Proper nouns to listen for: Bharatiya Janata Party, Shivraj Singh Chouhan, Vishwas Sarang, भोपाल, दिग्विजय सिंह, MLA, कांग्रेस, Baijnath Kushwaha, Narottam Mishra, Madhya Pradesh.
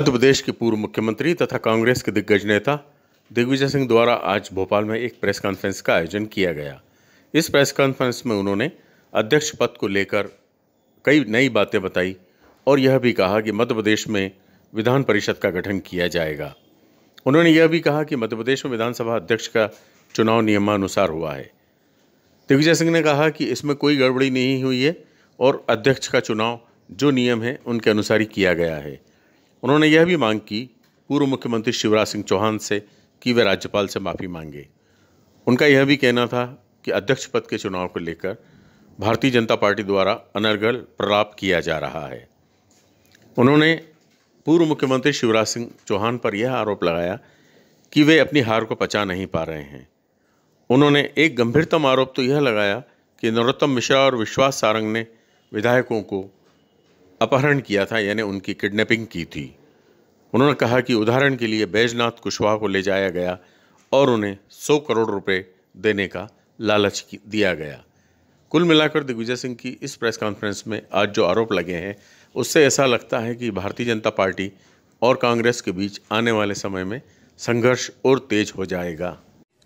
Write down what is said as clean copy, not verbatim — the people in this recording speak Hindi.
मध्य प्रदेश के पूर्व मुख्यमंत्री तथा कांग्रेस के दिग्गज नेता दिग्विजय सिंह द्वारा आज भोपाल में एक प्रेस कॉन्फ्रेंस का आयोजन किया गया। इस प्रेस कॉन्फ्रेंस में उन्होंने अध्यक्ष पद को लेकर कई नई बातें बताई और यह भी कहा कि मध्य प्रदेश में विधान परिषद का गठन किया जाएगा। उन्होंने यह भी कहा कि मध्य प्रदेश में विधानसभा अध्यक्ष का चुनाव नियमानुसार हुआ है। दिग्विजय सिंह ने कहा कि इसमें कोई गड़बड़ी नहीं हुई है और अध्यक्ष का चुनाव जो नियम है उनके अनुसार ही किया गया है। उन्होंने यह भी मांग की पूर्व मुख्यमंत्री शिवराज सिंह चौहान से कि वे राज्यपाल से माफ़ी मांगे। उनका यह भी कहना था कि अध्यक्ष पद के चुनाव को लेकर भारतीय जनता पार्टी द्वारा अनर्गल प्रलाप किया जा रहा है। उन्होंने पूर्व मुख्यमंत्री शिवराज सिंह चौहान पर यह आरोप लगाया कि वे अपनी हार को पचा नहीं पा रहे हैं। उन्होंने एक गंभीरतम आरोप तो यह लगाया कि नरोत्तम मिश्रा और विश्वास सारंग ने विधायकों को अपहरण किया था, यानी उनकी किडनैपिंग की थी। उन्होंने कहा कि उदाहरण के लिए बैजनाथ कुशवाहा को ले जाया गया और उन्हें 100 करोड़ रुपये देने का लालच दिया गया। कुल मिलाकर दिग्विजय सिंह की इस प्रेस कॉन्फ्रेंस में आज जो आरोप लगे हैं उससे ऐसा लगता है कि भारतीय जनता पार्टी और कांग्रेस के बीच आने वाले समय में संघर्ष और तेज हो जाएगा।